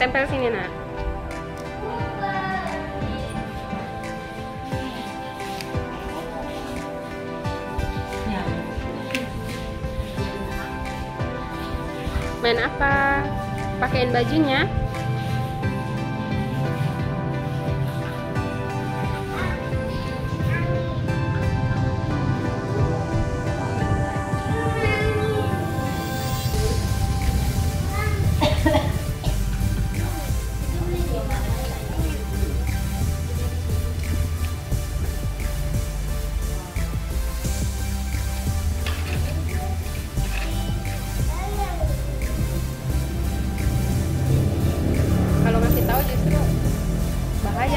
tempel sini, Nak. Main apa? Pakaiin bajunya.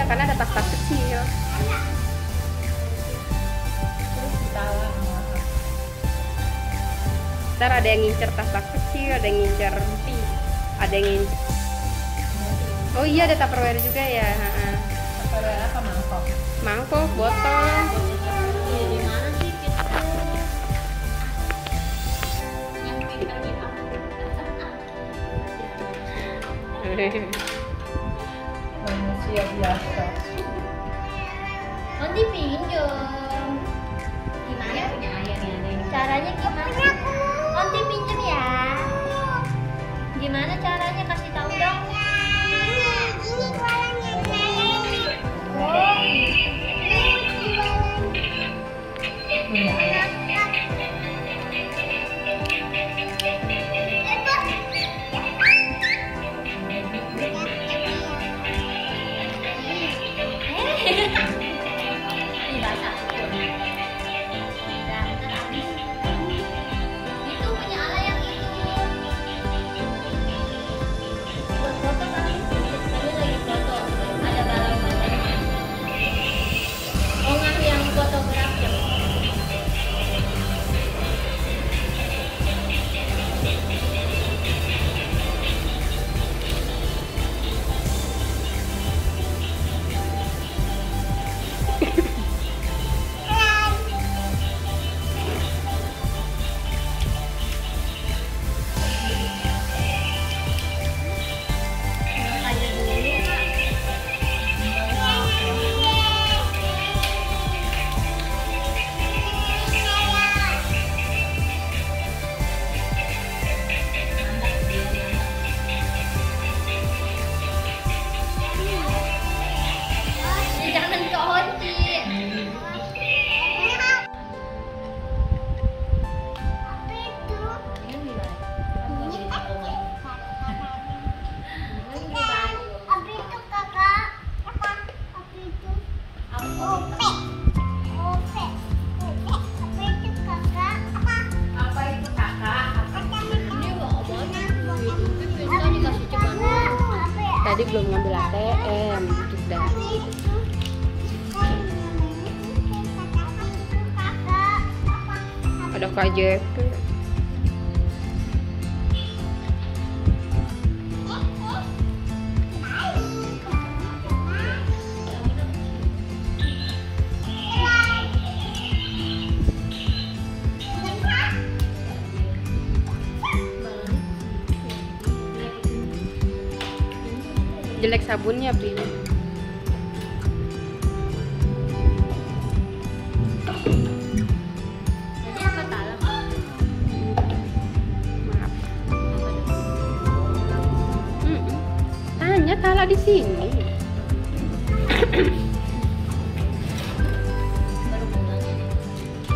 Karena ada tas-tas kecil. Ntar ada yang ngincer tas-tas kecil, ada yang ngincer peti, ada yang ngincer. Oh iya, ada tupperware juga ya. Tupperware apa, mangkok? Mangkok, botol. Di mana sih kita? Yang pintar kita. Manusia biasa. Nanti pinjam. Gimana punya ayah nih? Caranya gimana? Nanti pinjam ya. Gimana caranya, kasih tahu dong? Ini kolamnya. Oh. Punya ayah. Tadi belum ngambil ATM, sudah. Ada KJP. Jelek sabunnya, Brin. Maaf. Tanya talak di sini.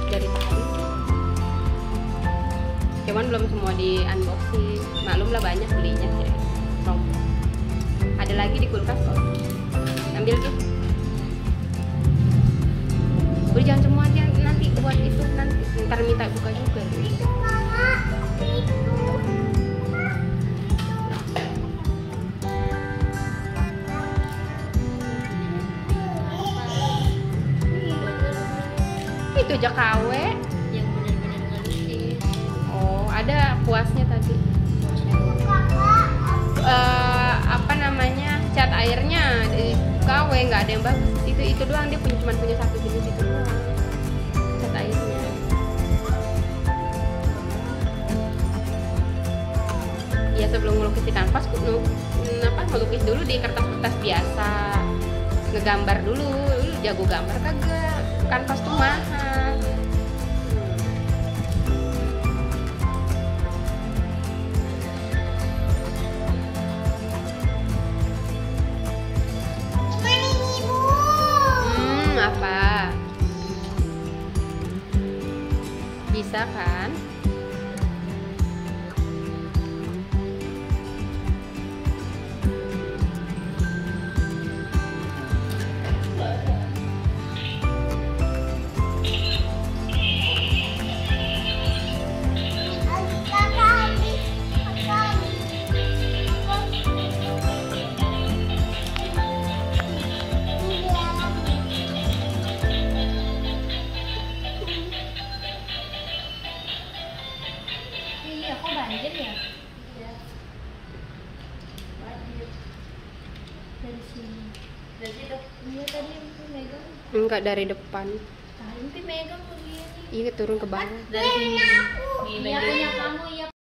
Dari tadi. Cuman belum semua di unboxing. Maklumlah banyak belinya sih. Ada lagi di kulkas kok. Ambil tuh. Udah jangan semua aja, nanti buat itu nanti ntar minta buka juga. Itu aja KW yang benar-benar ngelusin. Oh, ada puasnya tadi. Cat airnya di KW nggak ada yang bagus, itu doang dia punya, cuma punya satu jenis itu doang cat airnya. Ya sebelum melukis di kanvas, melukis dulu di kertas-kertas biasa, ngegambar dulu. Lu jago gambar kagak? Kanvas tuh mahal. Apa? Bisa kan? Enggak, dari depan. Tadi megang begini. Iya, turun ke bawah. Dari sini. Iya, punya kamu, iya.